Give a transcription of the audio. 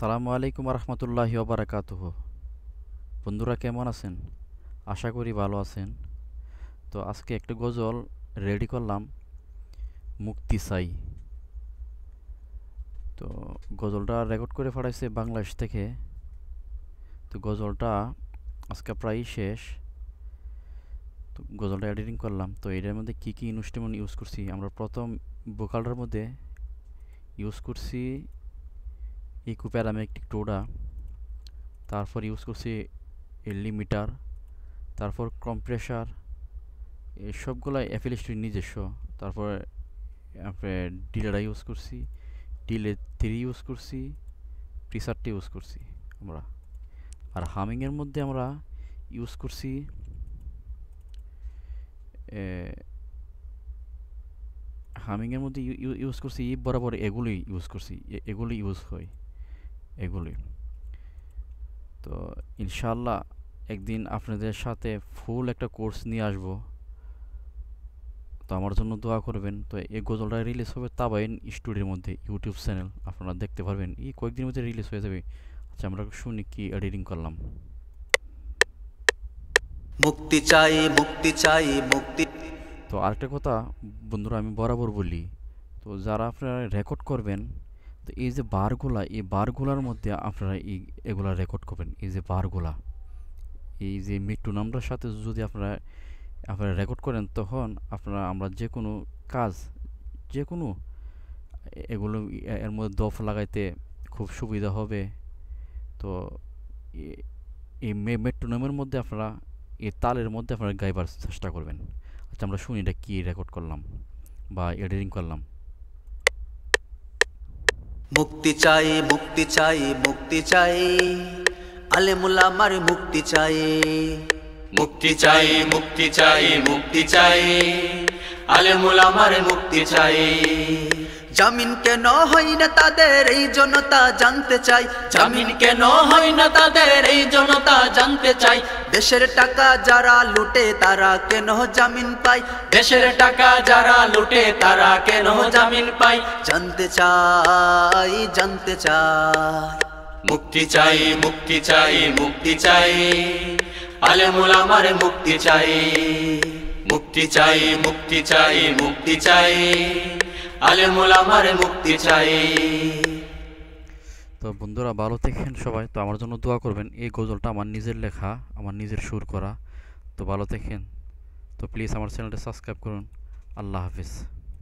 সালামু আলাইকুম রহমতুল্লাহি ওয়া বারাকাতুহু। বন্ধুরা কেমন আছেন? আশা করি ভালো আছেন। তো আজকে একটা গজল রেডি করলাম, মুক্তি চাই। তো গজলটা রেকর্ড করে পাঠাইছে বাংলাদেশ থেকে। তো গজলটা আজকে প্রায় শেষ, তো গজলটা এডিটিং করলাম। তো এটার মধ্যে কী কী ইনস্ট্রুমেন্ট ইউজ করছি, আমরা প্রথম ভোকালটার মধ্যে ইউজ করছি ইকুপ্যারামেট্রিক টোডা, তারপর ইউজ করছি লিমিটার, তারপর কম্প্রেসার, সবগুলো অ্যাফিলিয়েশন নিজস্ব। তারপর ডিলেটা ইউজ করছি, ডিলে 3 ইউজ করছি, প্রিসারটি ইউজ করছি আমরা। আর হামিংয়ের মধ্যে আমরা ইউজ করছি ইব বরাবর এগুলোই ইউজ করছি, এগুলি ইউজ হয় এগুলি। তো ইনশাআল্লাহ একদিন আপনাদের সাথে ফুল একটা কোর্স নিয়ে আসব, তো আমার জন্য দোয়া করবেন। তো এই গজলটা রিলিজ হবে তাবাইন স্টুডিওর মধ্যে, ইউটিউব চ্যানেল, আপনারা দেখতে পারবেন। এই কয়েকদিনের মধ্যে রিলিজ হয়ে যাবে। আচ্ছা আমরা শুনি কি এডিটিং করলাম। মুক্তি চাই, মুক্তি চাই, মুক্তি। তো আরেকটা কথা বন্ধুরা আমি বরাবর বলি, তো যারা আপনারা রেকর্ড করবেন, তো এই যে বারগুলা, এই বারগুলার মধ্যে আপনারা এগুলা রেকর্ড করবেন। এই যে বারগুলা, এই যে মিট্টু নামটার সাথে যদি আপনারা রেকর্ড করেন, তখন আমরা যে কোনো কাজ, যে কোনো এগুলো এর মধ্যে দফ লাগাইতে খুব সুবিধা হবে। তো এই মিট্টু নামের মধ্যে আপনারা এই তালের মধ্যে আপনারা গাইবার চেষ্টা করবেন। আচ্ছা আমরা শুনি এটা কি রেকর্ড করলাম বা এডিটিং করলাম। মুক্তি চাই, মুক্তি চাই, মুক্তি চাই, আলেমুলা আমার মুক্তি চাই। মুক্তি চাই, মুক্তি চাই, মুক্তি চাই, আলেমুলা আমার মুক্তি চাই। জামিন কেন হয় না তাদের এই জনতা জানতে চাই, জামিন কেন হয় না তাদের এই জনতা জানতে চাই। দেশের টাকা যারা লুটে তারা কেন জামিন পায়, দেশের টাকা যারা লুটে তারা কেন জামিন পায়, জানতে চাই, জানতে চাই। মুক্তি চাই, মুক্তি চাই, মুক্তি চাই, আলেমুল আমার মুক্তি চাই। মুক্তি চাই, মুক্তি চাই, মুক্তি চাই, আলেমুল আমার মুক্তি চাই। তো বন্ধুরা ভালো থাকেন সবাই, তো আমার জন্য দোয়া করবেন। এই গজলটা আমার নিজের লেখা, আমার নিজের সুর করা। তো ভালো থাকেন, তো প্লিজ আমার চ্যানেলটা সাবস্ক্রাইব করুন। আল্লাহ হাফিজ।